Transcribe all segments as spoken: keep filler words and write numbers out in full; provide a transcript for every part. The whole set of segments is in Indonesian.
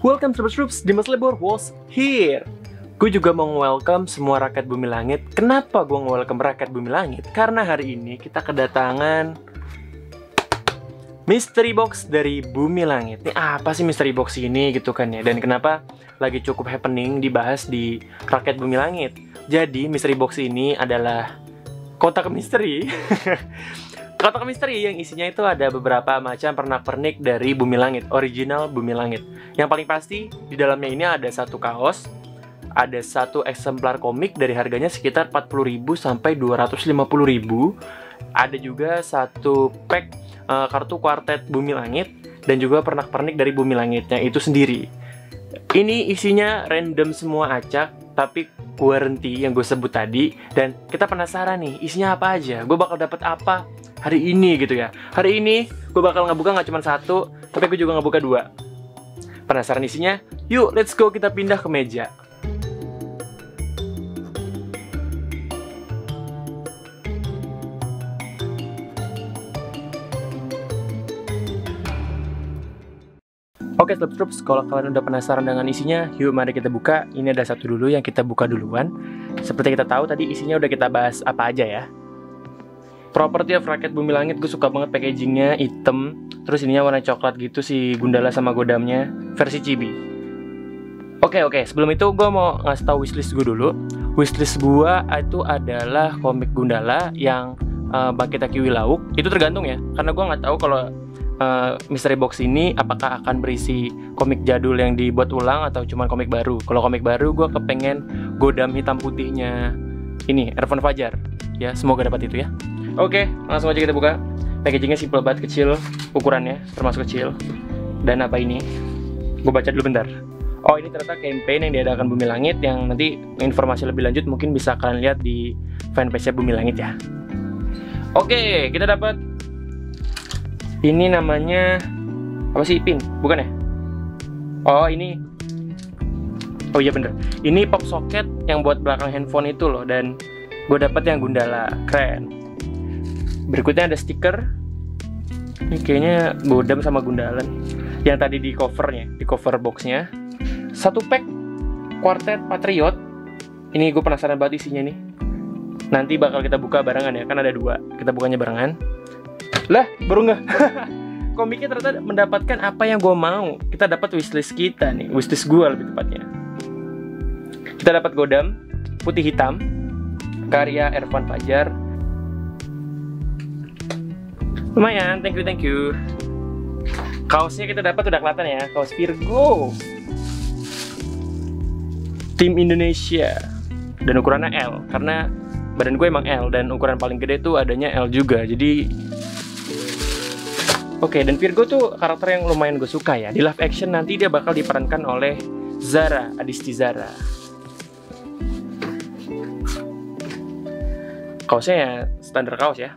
Welcome to the troops, Dimas Slebor was here. Gue juga mau welcome semua rakyat Bumi Langit. Kenapa gue welcome rakyat Bumi Langit? Karena hari ini kita kedatangan mystery box dari Bumi Langit. Ini apa sih mystery box ini gitu kan ya? Dan kenapa lagi cukup happening dibahas di rakyat Bumi Langit? Jadi mystery box ini adalah kotak misteri. Kotak misteri yang isinya itu ada beberapa macam pernak-pernik dari Bumi Langit, original Bumi Langit. Yang paling pasti, di dalamnya ini ada satu kaos, ada satu eksemplar komik dari harganya sekitar empat puluh ribu sampai dua ratus lima puluh ribu. Ada juga satu pack uh, kartu Quartet Bumi Langit, dan juga pernak-pernik dari Bumi Langitnya itu sendiri. Ini isinya random semua acak, tapi guarantee yang gue sebut tadi. Dan kita penasaran nih, isinya apa aja, gue bakal dapet apa hari ini gitu ya. Hari ini gue bakal ngebuka gak cuma satu, tapi gue juga ngebuka dua. Penasaran isinya? Yuk, let's go, kita pindah ke meja. Oke, Slebs Troops, kalau kalian udah penasaran dengan isinya, yuk mari kita buka. Ini ada satu dulu yang kita buka duluan. Seperti kita tahu tadi, isinya udah kita bahas apa aja ya. Property of Rakyat Bumi Langit, gue suka banget packagingnya, hitam. Terus ininya warna coklat gitu, si Gundala sama Godamnya, versi chibi. Oke oke, sebelum itu gue mau ngasih tau wishlist gue dulu. Wishlist gue itu adalah komik Gundala yang uh, Bakitaki Wilauk. Itu tergantung ya, karena gue nggak tahu kalau uh, mystery box ini apakah akan berisi komik jadul yang dibuat ulang atau cuma komik baru. Kalau komik baru, gue kepengen Godam hitam putihnya ini, Ervan Fajar. Ya, semoga dapat itu ya. Oke, langsung aja kita buka. Packagingnya simple banget, kecil, ukurannya termasuk kecil. Dan apa ini? Gue baca dulu bentar. Oh, ini ternyata campaign yang diadakan Bumi Langit, yang nanti informasi lebih lanjut mungkin bisa kalian lihat di fanpage-nya Bumi Langit ya. Oke, kita dapat. Ini namanya apa sih? Pin, bukan ya? Oh, ini. Oh iya bener. Ini pop socket yang buat belakang handphone itu loh. Dan gue dapat yang Gundala, keren. Berikutnya ada stiker. Ini kayaknya Godam sama Gundala yang tadi di covernya, di cover boxnya. Satu pack Quartet Patriot. Ini gue penasaran banget isinya nih. Nanti bakal kita buka barengan ya, kan ada dua. Kita bukanya barengan. Lah, baru nggak? Komiknya ternyata mendapatkan apa yang gue mau. Kita dapat wishlist kita nih, wishlist gue lebih tepatnya. Kita dapat Godam putih hitam, karya Ervan Fajar. Lumayan, thank you, thank you. Kaosnya kita dapat udah kelihatan ya, kaos Virgo, tim Indonesia, dan ukurannya L, karena badan gue emang L, dan ukuran paling gede tuh adanya L juga, jadi oke, okay. Dan Virgo tuh karakter yang lumayan gue suka ya. Di live action nanti dia bakal diperankan oleh Zara Adisti. Zara kaosnya ya, standar kaos ya,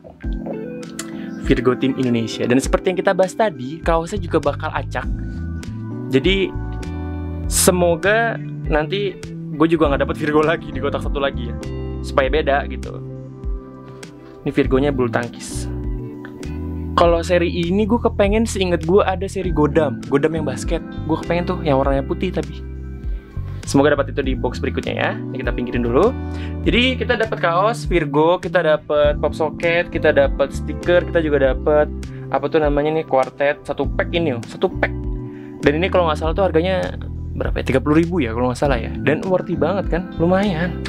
Virgo tim Indonesia. Dan seperti yang kita bahas tadi, kaosnya juga bakal acak. Jadi semoga nanti gue juga nggak dapat Virgo lagi di kotak satu lagi ya, supaya beda gitu. Ini Virgonya bulu tangkis. Kalau seri ini gue kepengen, seinget gue ada seri Godam, Godam yang basket. Gue kepengen tuh yang warnanya putih, tapi semoga dapat itu di box berikutnya ya. Ini kita pinggirin dulu. Jadi kita dapat kaos Virgo, kita dapat pop socket, kita dapat stiker, kita juga dapat apa tuh namanya nih, Quartet satu pack ini loh, satu pack. Dan ini kalau nggak salah tuh harganya berapa ya? tiga puluh ribu ya kalau nggak salah ya. Dan worthy banget kan, lumayan.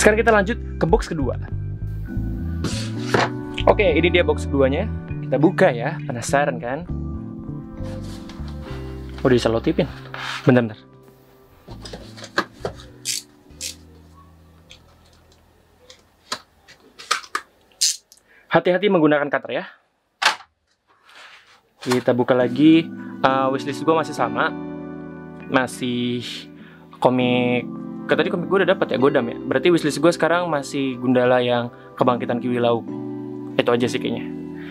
Sekarang kita lanjut ke box kedua. Oke, ini dia box keduanya. Kita buka ya, penasaran kan? Udah diselotipin, bentar-bentar. Hati-hati menggunakan cutter ya. Kita buka lagi. uh, Wishlist gue masih sama, masih komik. Tadi komik gue udah dapet ya, Godam ya. Berarti wishlist gue sekarang masih Gundala yang Kebangkitan Kiwi Lauk. Itu aja sih kayaknya.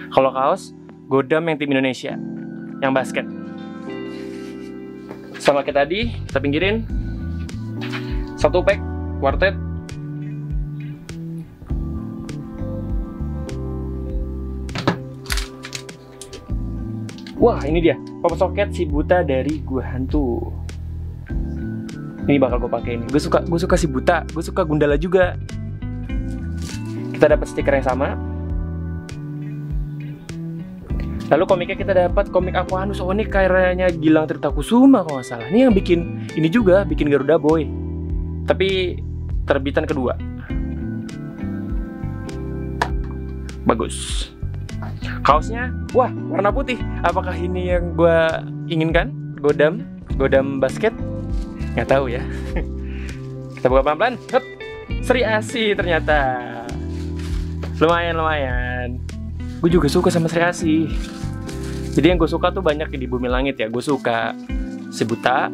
Kalau kaos, Godam yang tim Indonesia, yang basket. Sama kayak tadi, kita pinggirin. Satu pack Quartet. Wah, ini dia pop socket si buta dari gua hantu. Ini bakal gue pakai ini. Gue suka, gue suka si buta. Gue suka Gundala juga. Kita dapat stiker yang sama. Lalu komiknya kita dapat komik Aquanus. Oh, ini karyanya Gilang Tertaku Kusuma kalau nggak salah. Ini yang bikin ini juga, bikin Garuda Boy. Tapi terbitan kedua. Bagus. Kaosnya, wah, warna putih. Apakah ini yang gue inginkan? Godam, Godam basket? Nggak tahu ya. Kita buka pelan-pelan. Seri Asi ternyata. Lumayan, lumayan. Gue juga suka sama Seri Asi. Jadi yang gue suka tuh banyak di Bumi Langit ya. Gue suka si buta.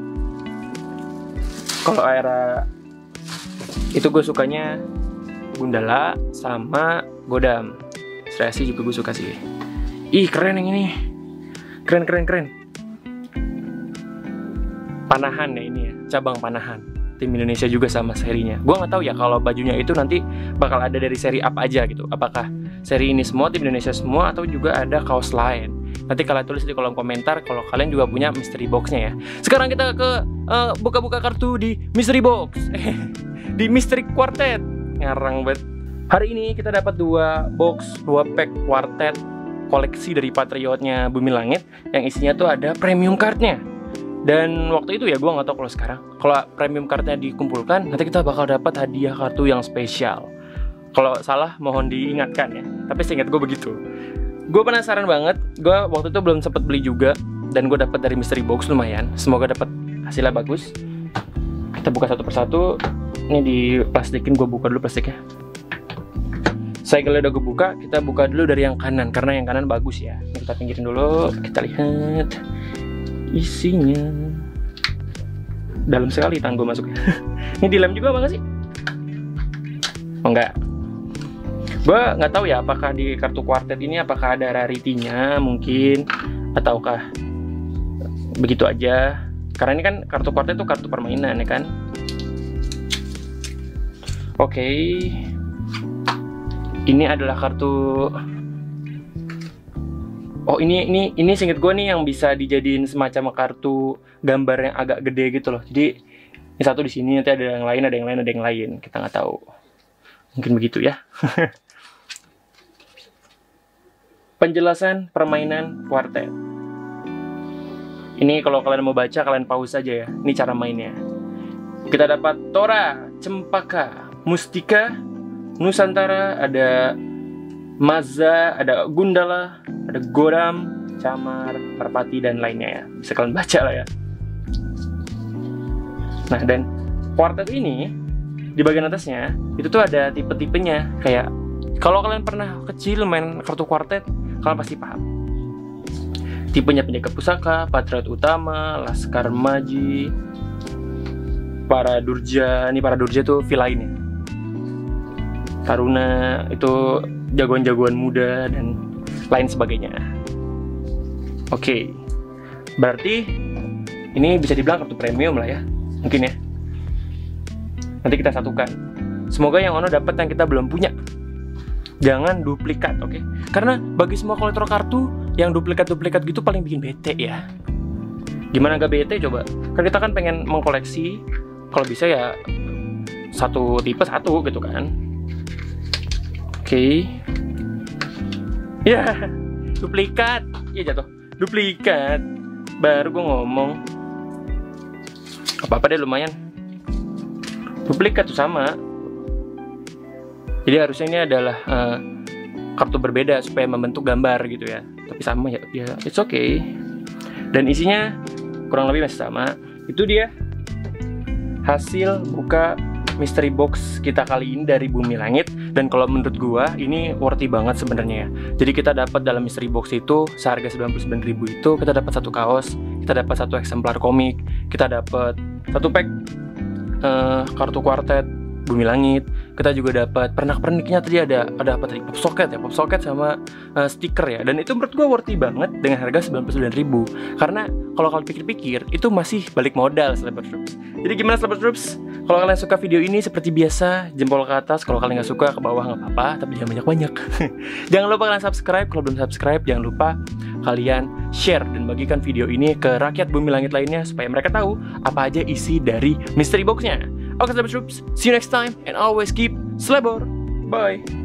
Kalau era itu gue sukanya Gundala sama Godam. Seri Asi juga gue suka sih. Ih, keren yang ini. Keren, keren, keren. Panahan ya ini ya, cabang Panahan. Tim Indonesia juga sama serinya. Gue nggak tahu ya kalau bajunya itu nanti bakal ada dari seri apa aja gitu. Apakah seri ini semua, tim Indonesia semua, atau juga ada kaos lain. Nanti kalian tulis di kolom komentar kalau kalian juga punya mystery boxnya ya. Sekarang kita ke buka-buka uh, kartu di mystery box. Di mystery quartet. Ngarang banget. Hari ini kita dapat dua box, dua pack quartet koleksi dari Patriotnya Bumi Langit yang isinya tuh ada premium cardnya. Dan waktu itu ya gue nggak tahu kalau sekarang kalau premium cardnya dikumpulkan nanti kita bakal dapat hadiah kartu yang spesial. Kalau salah mohon diingatkan ya. Tapi seingat gue begitu. Gue penasaran banget. Gue waktu itu belum sempet beli juga dan gue dapat dari mystery box lumayan. Semoga dapat hasilnya bagus. Kita buka satu persatu. Ini diplastikin, gue buka dulu plastiknya. Cycle udah gue buka, kita buka dulu dari yang kanan karena yang kanan bagus ya. Ini kita pinggirin dulu, kita lihat isinya. Dalam sekali tangan gue masuknya. Ini dilem juga apa nggak sih? Oh enggak. Gue nggak tahu ya apakah di kartu quartet ini apakah ada rarity-nya mungkin ataukah begitu aja. Karena ini kan kartu quartet itu kartu permainan ya kan. Oke. Okay. Ini adalah kartu. Oh ini ini ini seinget gue nih yang bisa dijadiin semacam kartu gambar yang agak gede gitu loh. Jadi ini satu di sini nanti ada yang lain, ada yang lain, ada yang lain. Kita nggak tahu. Mungkin begitu ya. Penjelasan permainan quartet. Ini kalau kalian mau baca kalian pause aja ya. Ini cara mainnya. Kita dapat Tora, Cempaka, Mustika, Nusantara, ada Maza, ada Gundala, ada Godam, Camar, Parpati, dan lainnya ya. Bisa kalian baca lah ya. Nah, dan quartet ini di bagian atasnya itu tuh ada tipe-tipenya. Kayak kalau kalian pernah kecil main kartu quartet, kalian pasti paham. Tipenya penjaga pusaka, patriot utama, laskar maji, para durja. Ini para durja tuh villainnya. Taruna itu jagoan-jagoan muda dan lain sebagainya. Oke, berarti ini bisa dibilang kartu premium lah ya, mungkin ya. Nanti kita satukan. Semoga yang ono dapat yang kita belum punya. Jangan duplikat, oke? Karena bagi semua kolektor kartu yang duplikat-duplikat gitu paling bikin bete ya. Gimana gak bete coba? Karena kita kan pengen mengkoleksi, kalau bisa ya satu tipe satu gitu kan. Oke, okay. Ya yeah. Duplikat, ya jatuh, duplikat, baru gue ngomong, apa-apa deh lumayan, duplikat tuh sama, jadi harusnya ini adalah uh, kartu berbeda supaya membentuk gambar gitu ya, tapi sama ya, ya it's okay, dan isinya kurang lebih masih sama, itu dia hasil buka mystery box kita kali ini dari Bumi Langit. Dan kalau menurut gua ini worthy banget sebenarnya ya. Jadi kita dapat dalam mystery box itu seharga sembilan puluh sembilan ribu itu kita dapat satu kaos, kita dapat satu eksemplar komik, kita dapat satu pack uh, kartu quartet Bumi Langit. Kita juga dapat pernak-perniknya tadi ada ada apa tadi? Pop socket ya, pop socket sama uh, stiker ya. Dan itu menurut gua worthy banget dengan harga sembilan puluh sembilan ribu. Karena kalau kalian pikir-pikir itu masih balik modal Slebor Troops. Jadi gimana Slebor Troops? Kalau kalian suka video ini seperti biasa jempol ke atas, kalau kalian nggak suka ke bawah nggak apa-apa, tapi jangan banyak-banyak. Jangan lupa kalian subscribe, kalau belum subscribe jangan lupa kalian share dan bagikan video ini ke rakyat Bumi Langit lainnya supaya mereka tahu apa aja isi dari mystery box-nya. Oke, Slebor Troops, see you next time and always keep Slebor. Bye.